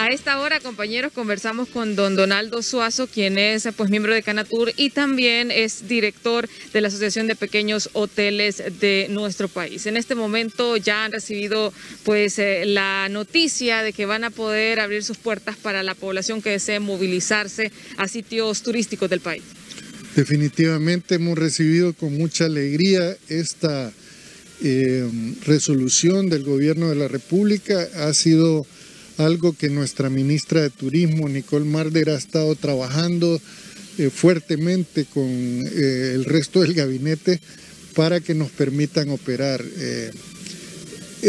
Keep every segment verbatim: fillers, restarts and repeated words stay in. A esta hora, compañeros, conversamos con don Donaldo Suazo, quien es pues miembro de Canatur y también es director de la Asociación de Pequeños Hoteles de nuestro país. En este momento ya han recibido pues eh, la noticia de que van a poder abrir sus puertas para la población que desee movilizarse a sitios turísticos del país. Definitivamente hemos recibido con mucha alegría esta eh, resolución del Gobierno de la República. Ha sido algo que nuestra ministra de Turismo, Nicole Marder, ha estado trabajando eh, fuertemente con eh, el resto del gabinete para que nos permitan operar. Eh,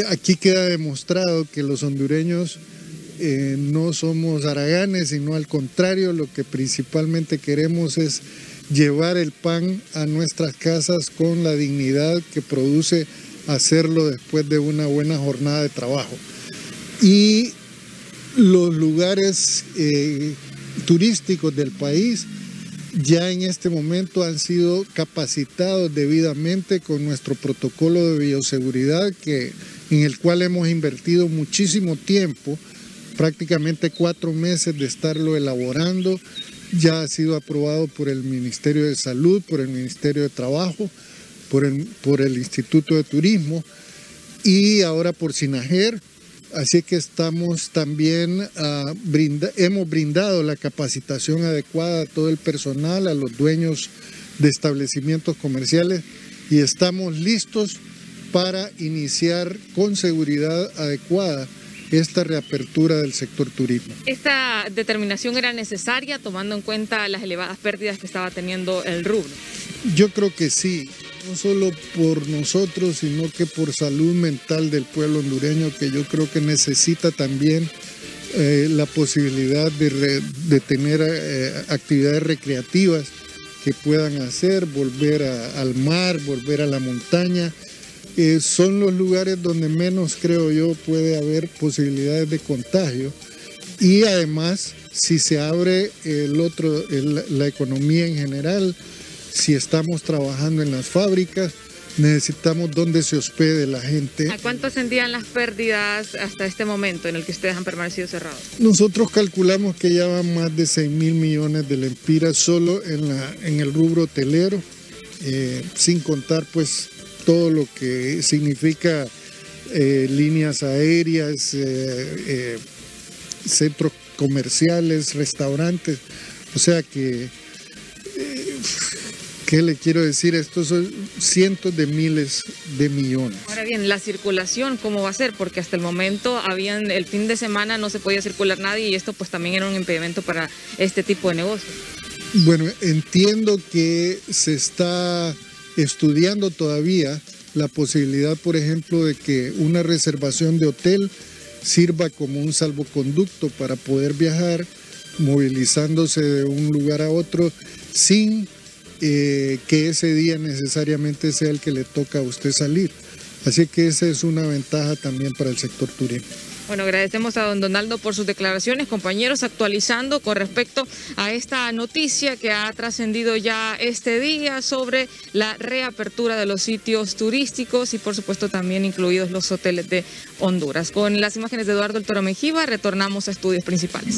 aquí queda demostrado que los hondureños eh, no somos haraganes, sino al contrario, lo que principalmente queremos es llevar el pan a nuestras casas con la dignidad que produce hacerlo después de una buena jornada de trabajo. Y los lugares eh, turísticos del país ya en este momento han sido capacitados debidamente con nuestro protocolo de bioseguridad, que, en el cual hemos invertido muchísimo tiempo, prácticamente cuatro meses de estarlo elaborando. Ya ha sido aprobado por el Ministerio de Salud, por el Ministerio de Trabajo, por el, por el Instituto de Turismo y ahora por SINAGER. Así que estamos también, uh, brinda, hemos brindado la capacitación adecuada a todo el personal, a los dueños de establecimientos comerciales, y estamos listos para iniciar con seguridad adecuada esta reapertura del sector turismo. ¿Esta determinación era necesaria tomando en cuenta las elevadas pérdidas que estaba teniendo el rubro? Yo creo que sí. No solo por nosotros, sino que por salud mental del pueblo hondureño, que yo creo que necesita también eh, la posibilidad de, re, de tener eh, actividades recreativas que puedan hacer, volver a, al mar, volver a la montaña. Eh, son los lugares donde menos, creo yo, puede haber posibilidades de contagio. Y además, si se abre el otro, el, la economía en general, si estamos trabajando en las fábricas, necesitamos donde se hospede la gente. ¿A cuánto ascendían las pérdidas hasta este momento en el que ustedes han permanecido cerrados? Nosotros calculamos que ya van más de seis mil millones de lempiras solo en, la, en el rubro hotelero, eh, sin contar pues todo lo que significa eh, líneas aéreas, eh, eh, centros comerciales, restaurantes. O sea que... Eh, ¿Qué le quiero decir? Estos son cientos de miles de millones. Ahora bien, la circulación, ¿cómo va a ser? Porque hasta el momento, habían el fin de semana no se podía circular nadie, y esto pues también era un impedimento para este tipo de negocios. Bueno, entiendo que se está estudiando todavía la posibilidad, por ejemplo, de que una reservación de hotel sirva como un salvoconducto para poder viajar, movilizándose de un lugar a otro sin... Eh, que ese día necesariamente sea el que le toca a usted salir. Así que esa es una ventaja también para el sector turismo. Bueno, agradecemos a don Donaldo por sus declaraciones, compañeros, actualizando con respecto a esta noticia que ha trascendido ya este día sobre la reapertura de los sitios turísticos y por supuesto también incluidos los hoteles de Honduras. Con las imágenes de Eduardo El Toro Mejía, retornamos a Estudios Principales.